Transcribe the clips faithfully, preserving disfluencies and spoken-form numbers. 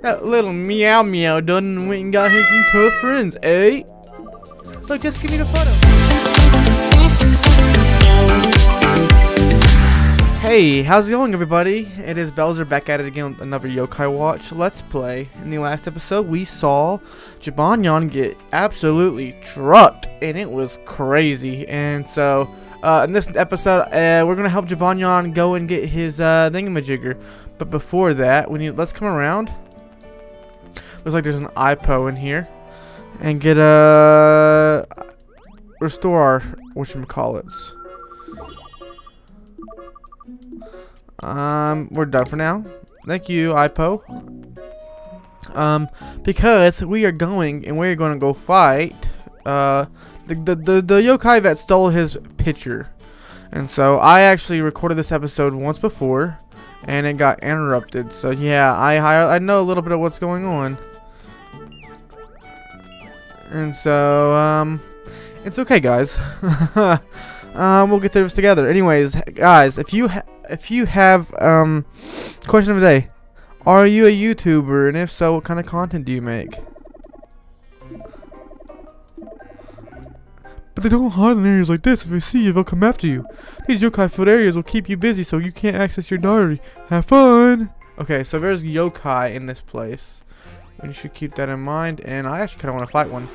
That little meow meow done went and got him some tough friends, eh? Look, just give me the photo. Hey, how's it going, everybody? It is Belzur back at it again with another Yokai Watch Let's Play. In the last episode, we saw Jibanyan get absolutely trucked, and it was crazy. And so, uh, in this episode, uh, we're gonna help Jibanyan go and get his uh, thingamajigger. But before that, we need let's come around. Looks like there's an Aipo in here, and get a uh, restore our whatchamacallits. Um, we're done for now. Thank you, Aipo. Um, because we are going and we're going to go fight uh the the the, the yokai that stole his picture, and so I actually recorded this episode once before. And it got interrupted, so yeah, I, I I know a little bit of what's going on, and so um, it's okay, guys. um, we'll get through this together. Anyways, guys, if you ha if you have um, question of the day, are you a YouTuber, and if so, what kind of content do you make? But they don't hide in areas like this. If they see you, they'll come after you. These yokai-filled areas will keep you busy so you can't access your diary. Have fun! Okay, so there's yokai in this place. And you should keep that in mind. And I actually kind of want to fight one.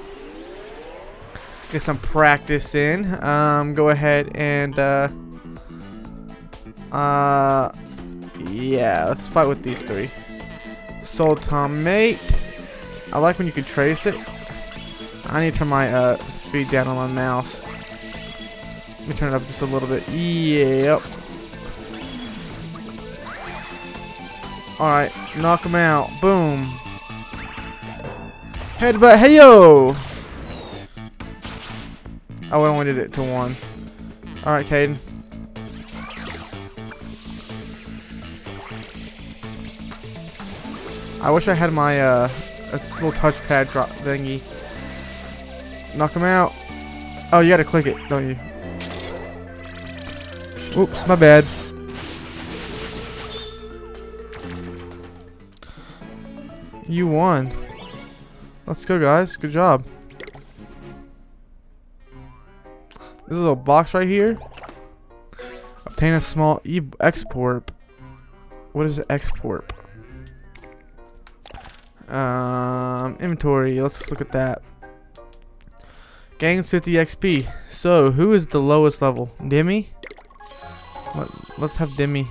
Get some practice in. Um, go ahead and, uh... Uh... Yeah, let's fight with these three. Sultan mate. I like when you can trace it. I need to turn my uh, speed down on my mouse. Let me turn it up just a little bit. Yep. Alright, knock him out. Boom. Headbutt. Hey yo! Oh, I only did it to one. Alright, Cadin. I wish I had my uh, a little touchpad drop thingy. Knock him out. Oh, you gotta click it, don't you? Oops, my bad. You won. Let's go, guys. Good job. This little box right here. Obtain a small e export. What is an export? Um, inventory. Let's look at that. Gains fifty X P. So, who is the lowest level? Demi? Let's have Demi.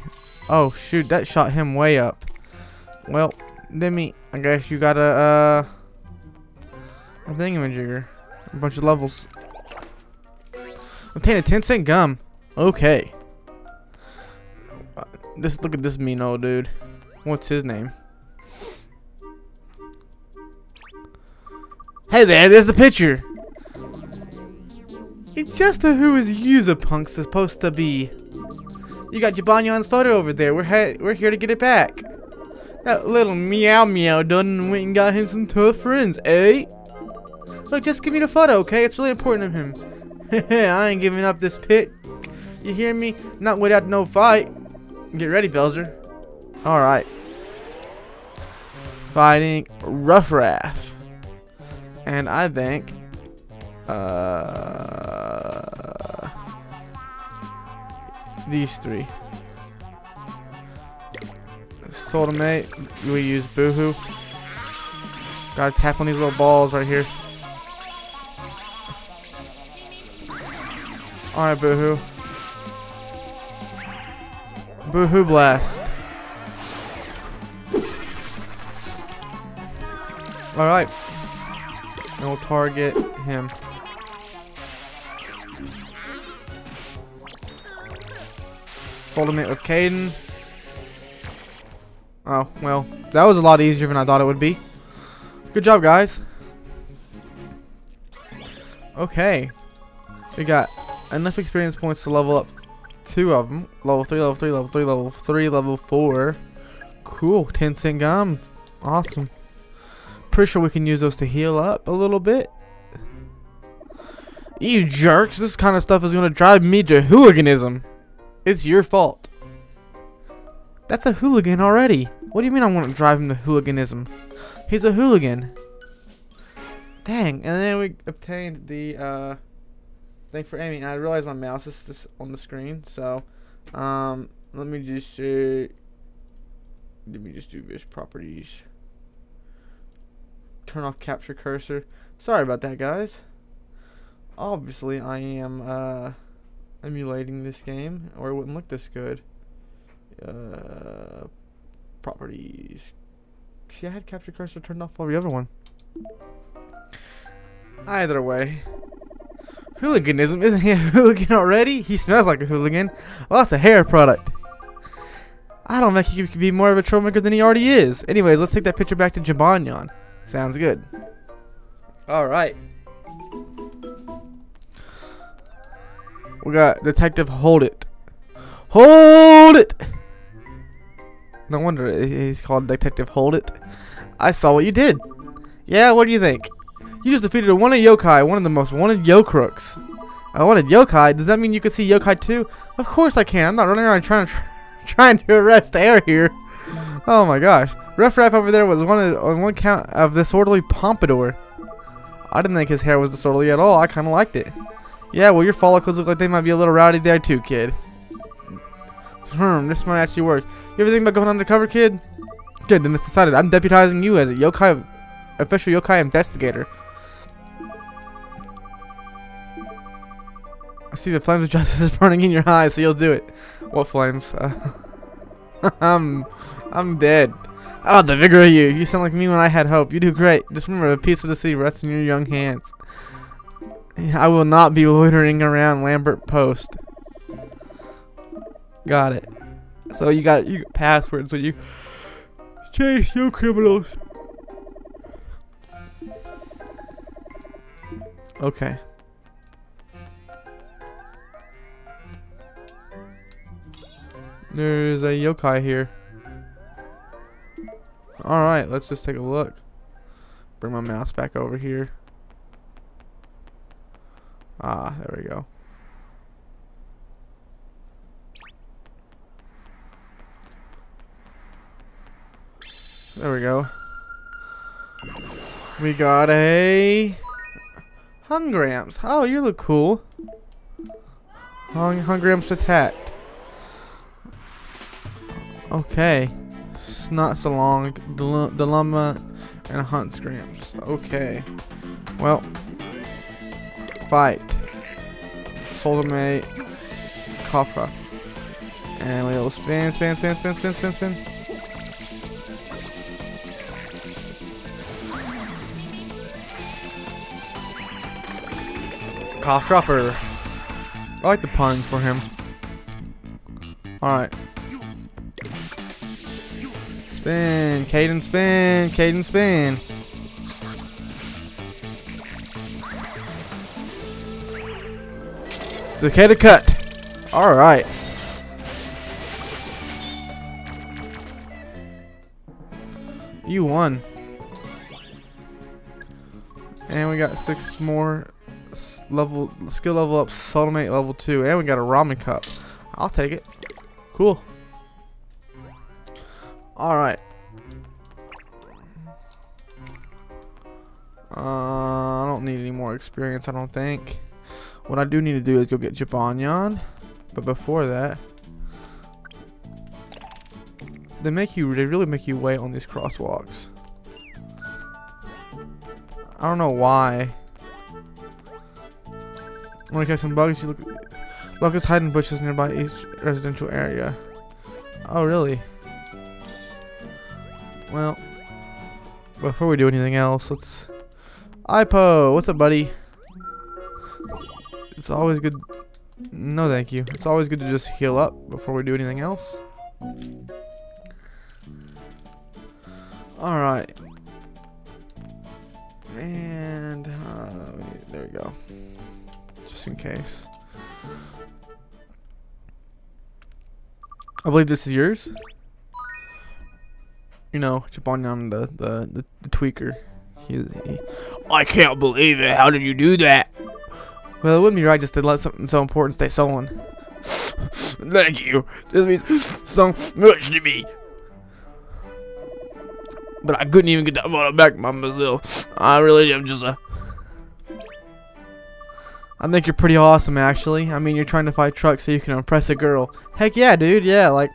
Oh, shoot. That shot him way up. Well, Demi, I guess you got a, uh, a thingamajigger. A bunch of levels. Obtain a ten cent gum. Okay. This, look at this mean old dude. What's his name? Hey there, there's the picture. It's just who is Userpunk supposed to be. You got Jibanyan's photo over there. We're he we're here to get it back. That little meow meow done went and got him some tough friends, eh? Look, just give me the photo, okay? It's really important of him. I ain't giving up this pick. You hear me? Not without no fight. Get ready, Belzur. All right. Fighting Roughraff, and I think. Uh, these three. Soulmate. We use Boohoo. Gotta tap on these little balls right here. Alright, Boohoo. Boohoo blast. Alright. And we'll target him. Folding it with Cadin. Oh, well, that was a lot easier than I thought it would be. Good job, guys. Okay. We got enough experience points to level up two of them. Level three, level three, level three, level three, level four. Cool. ten cent gum. Awesome. Pretty sure we can use those to heal up a little bit. You jerks. This kind of stuff is going to drive me to hooliganism. It's your fault. That's a hooligan already. What do you mean I want to drive him to hooliganism? He's a hooligan. Dang. And then we obtained the uh, thing for aiming. And I realize my mouse is just on the screen. So um, let me just uh, let me just do this properties. Turn off capture cursor. Sorry about that, guys. Obviously, I am uh, emulating this game, or it wouldn't look this good. Uh, properties. See, I had capture cursor turned off all the other one. Either way, hooliganism. Isn't he a hooligan already? He smells like a hooligan. Well, that's a hair product. I don't think he could be more of a troublemaker than he already is. Anyways, let's take that picture back to Jibanyan. Sounds good. Alright. We got Detective Hold It. Hold It! No wonder he's called Detective Hold It. I saw what you did. Yeah, what do you think? You just defeated a wanted yokai, one of the most wanted yo crooks. I wanted yokai? Does that mean you could see yokai too? Of course I can. I'm not running around trying to, try, trying to arrest air here. Oh my gosh. Rough Raff over there was wanted on one count of disorderly pompadour. I didn't think his hair was disorderly at all. I kind of liked it. Yeah, well, your follicles look like they might be a little rowdy there too, kid. Hmm, this might actually work. You ever think about going undercover, kid? Good, then it's decided. I'm deputizing you as a yokai, official yokai investigator. I see the flames of justice burning in your eyes, so you'll do it. What flames? Uh, I'm, I'm dead. Ah, oh, the vigor of you. You sound like me when I had hope. You do great. Just remember, a piece of the sea rests in your young hands. I will not be loitering around Lambert Post. Got it. So you got you got passwords when you chase your criminals. Okay. There's a yokai here. Alright, let's just take a look. Bring my mouse back over here. Ah, there we go. There we go. We got a Hungramps. Oh, you look cool. Hung Hungramps attacked. Okay. Snot Salong, Dilemma, and a Hunt Scramps. Okay. Well. Fight. Soldame. Kafka. And we'll spin, spin, spin, spin, spin, spin, spin. Cough dropper. I like the puns for him. Alright. Spin, Cadin, spin, Cadin, spin. Cicada cut. Alright. You won. And we got six more level skill level up, soulmate level two, and we got a ramen cup. I'll take it. Cool. Alright. Uh, I don't need any more experience, I don't think. What I do need to do is go get Jibanyan, but before that, they make you, they really make you wait on these crosswalks. I don't know why. When you catch some bugs, you look, look at hiding bushes nearby each residential area. Oh, really? Well, before we do anything else, let's... Aipo, what's up, buddy? It's always good. No, thank you. It's always good to just heal up before we do anything else. All right. And uh, there we go. Just in case. I believe this is yours. You know, Jibanyan, the the the, the tweaker. He, he. I can't believe it. How did you do that? Well, it wouldn't be right just to let something so important stay stolen. Thank you. This means so much to me. but I couldn't even get that photo back by myself. I really am just a... I think you're pretty awesome, actually. I mean, you're trying to fight trucks so you can impress a girl. Heck yeah, dude, yeah, like...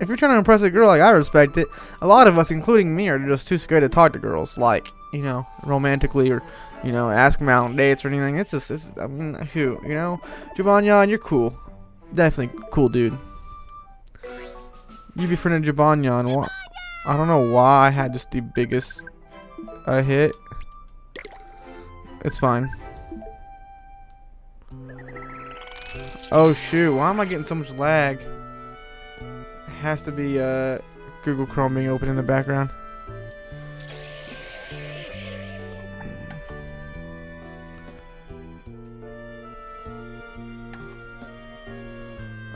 If you're trying to impress a girl, like, I respect it. A lot of us, including me, are just too scared to talk to girls, like, you know, romantically, or, you know, ask them out on dates or anything. It's just, it's, I mean, shoot, you know? Jibanyan, you're cool. Definitely cool, dude. You befriended Jibanyan. Why? I don't know why I had just the biggest uh, hit. It's fine. Oh, shoot. Why am I getting so much lag? It has to be uh, Google Chrome being open in the background.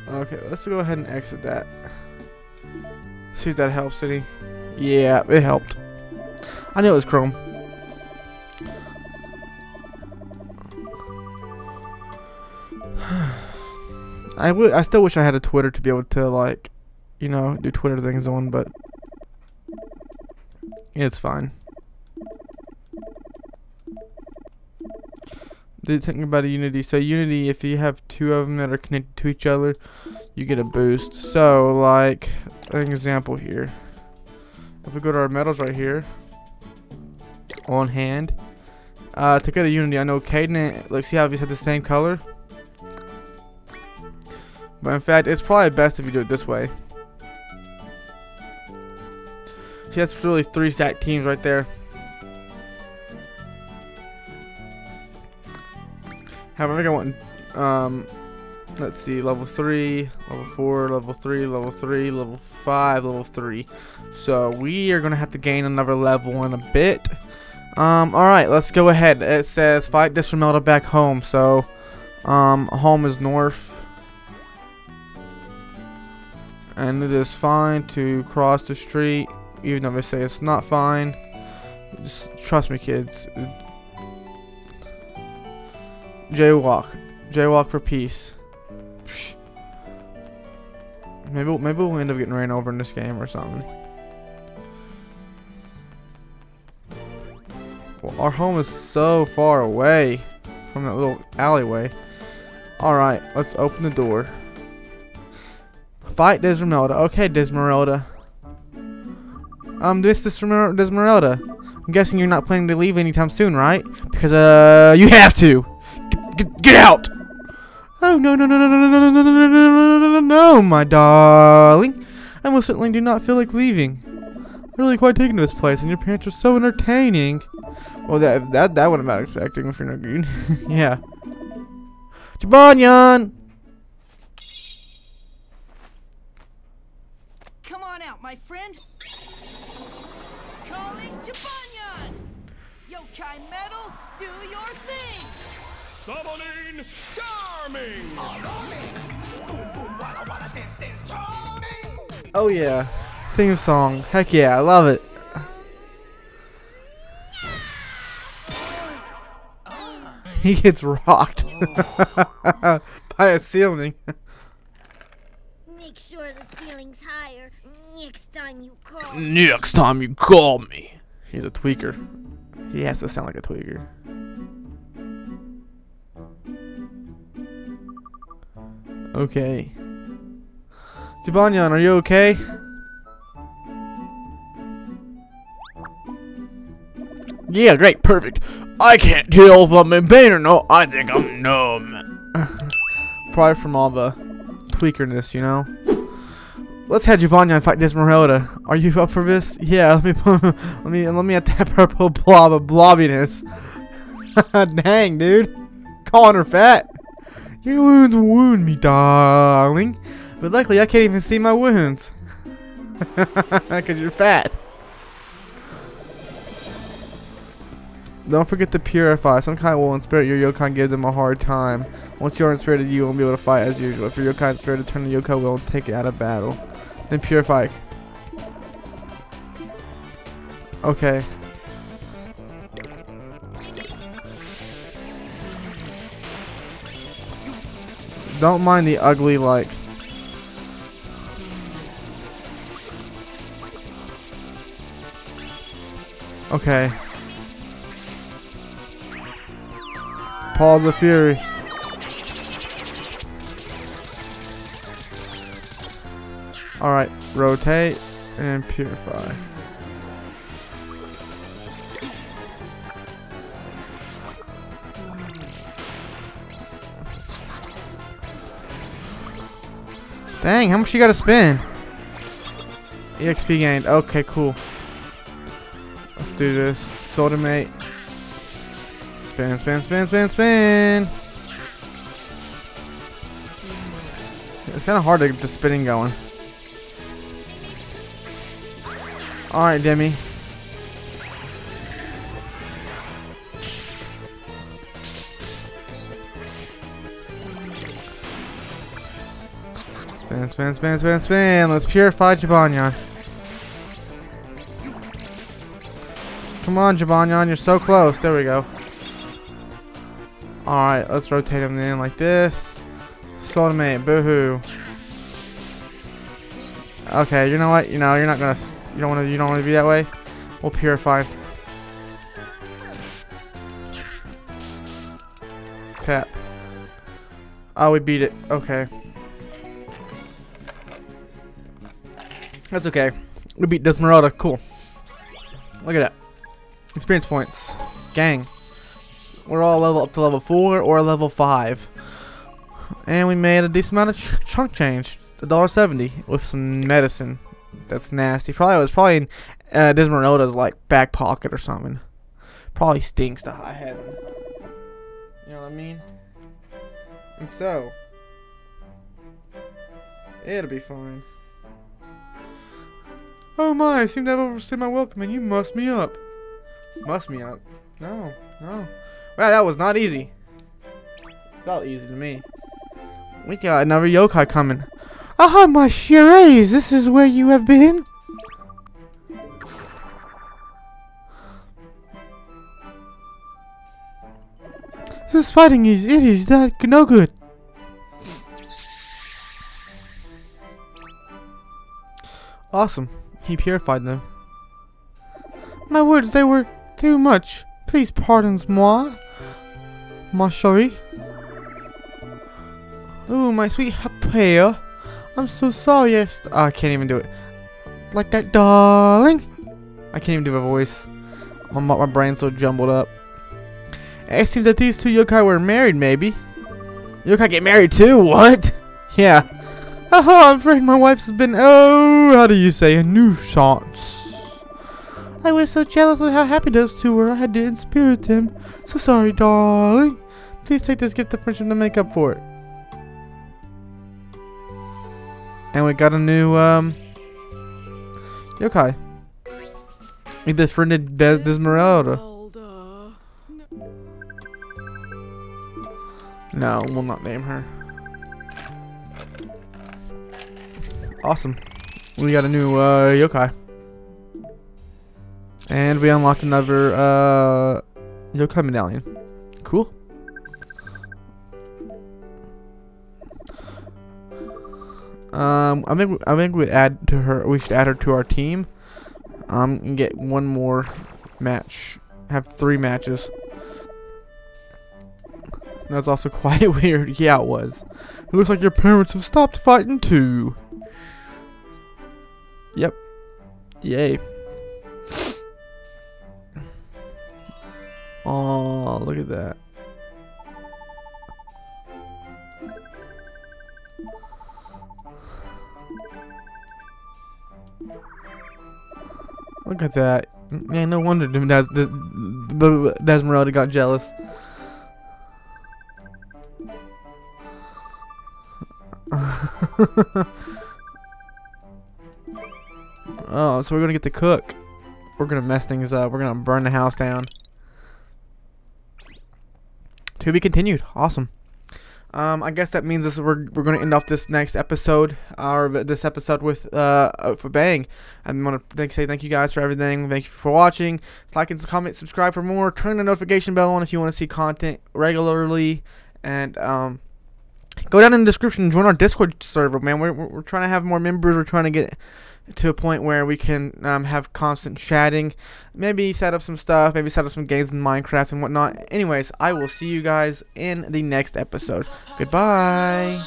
Okay, let's go ahead and exit that. See if that helps any. Yeah, it helped. I knew it was Chrome. I, w I still wish I had a Twitter to be able to, like, you know, do Twitter things on, but it's fine. Did it think about a Unity? So Unity, if you have two of them that are connected to each other, you get a boost. So, like, an example here. If we go to our medals right here, on hand, uh, to go to Unity, I know Cadin, like, see how these had the same color? But in fact, it's probably best if you do it this way. See, that's really three stacked teams right there. However, I think I want, um, let's see, level three, level four, level three, level three, level five, level three. So we are going to have to gain another level in a bit. Um, alright, let's go ahead. It says fight Desmeralda back home. So, um, home is north. And it is fine to cross the street, even though they say it's not fine. Just trust me, kids. Jaywalk. Jaywalk for peace. Psh. Maybe, maybe we'll end up getting ran over in this game or something. Well, our home is so far away from that little alleyway. Alright, let's open the door. Fight Desmeralda. Okay, Desmeralda. Um, this Desmer Desmeralda. I'm guessing you're not planning to leave anytime soon, right? Because, uh, you have to! Get, get out! Oh, no, no, no, no, no, no, no, no, no, no, no, no, my darling. I most certainly do not feel like leaving. I'm really quite taken to this place, and your parents are so entertaining. Well, that that, that wouldn't matter expecting if you're not good. Yeah. Jibanyan! Come on out, my friend. Calling Jibanyan! Yokai Metal, do your thing! Summoning Charming! Oh yeah, theme song. Heck yeah, I love it. He gets rocked by a ceiling. Make sure the ceiling's higher next time you call. Next time you call me. He's a tweaker. He has to sound like a tweaker. Okay. Jibanyan, are you okay? Yeah, great, perfect. I can't tell if I'm in pain or not. I think I'm numb. Probably from all the tweakerness, you know? Let's have Jibanyan fight Desmeralda. Are you up for this? Yeah, let me let me let me at that purple blob of blobbiness. Dang, dude. Calling her fat. Your wounds wound me, darling. But luckily, I can't even see my wounds. Because you're fat. Don't forget to purify. Some kind will inspirit your yokai and give them a hard time. Once you are inspirited, you won't be able to fight as usual. If your yokai is inspirited, turn the yokai will and take it out of battle. Then purify. Okay. Don't mind the ugly, like. Okay. Paws of Fury. Alright, rotate and purify. Dang, how much you gotta spend? E X P gained. Okay, cool. Let's do this. Soda mate. Spin, spin, spin, spin, spin. It's kind of hard to get the spinning going. Alright, Demi. Spin, spin, spin, spin, spin. Let's purify Jibanyan. Come on, Jibanyan, you're so close. There we go. Alright, let's rotate him in like this. Soulmate, boohoo. Okay, you know what? You know, you're not gonna you don't wanna you don't wanna be that way. We'll purify. Tap. Oh, we beat it. Okay. That's okay. We beat Desmeralda. Cool. Look at that. Experience points. Gang. We're all level up to level four or level five. And we made a decent amount of ch chunk change. a dollar seventy with some medicine. That's nasty. Probably it was probably in uh, Desmeralda's like back pocket or something. Probably stinks to high heaven. You know what I mean? And so. It'll be fine. Oh my, I seem to have overstayed my welcome and you must me up. Must me up? No, no. Wow, that was not easy. Felt easy to me. We got another yokai coming. Aha, my Shirays, this is where you have been? This fighting is, it is that no good. Awesome. He purified them. My words, they were too much. Please pardons moi, ma chérie. Ooh, my sweet Hapea. I'm so sorry. Yes, I can't even do it. Like that, darling. I can't even do a voice. My, my brain's so jumbled up. It seems that these two yokai were married, maybe. Yokai get married too? What? Yeah. Haha, I'm afraid my wife's been, oh, how do you say, a nuisance. I was so jealous of how happy those two were, I had to inspirit them. So sorry, darling. Please take this gift of friendship to make up for it. And we got a new, um, yokai. We befriended Des Desmeralda. No, we'll not name her. Awesome. We got a new uh, yokai. And we unlocked another uh, yokai medallion. Cool. Um, I think I think we'd add to her. We should add her to our team. Um, and get one more match. Have three matches. That's also quite weird. Yeah, it was. It looks like your parents have stopped fighting too. Yep. Yay. Oh, look at that. Look at that. Yeah, no wonder Des Des Des Desmeralda got jealous. Oh, so we're gonna get the cook. We're gonna mess things up. We're gonna burn the house down. To be continued. Awesome. Um, I guess that means this. We're we're gonna end off this next episode, or this episode with uh, for bang. I want to thank, say thank you guys for everything. Thank you for watching. Like and comment, subscribe for more. Turn the notification bell on if you want to see content regularly. And um. Go down in the description and join our Discord server, man. We're, we're, we're trying to have more members. We're trying to get to a point where we can um, have constant chatting, maybe set up some stuff, maybe set up some games in Minecraft and whatnot. Anyways, I will see you guys in the next episode. Goodbye.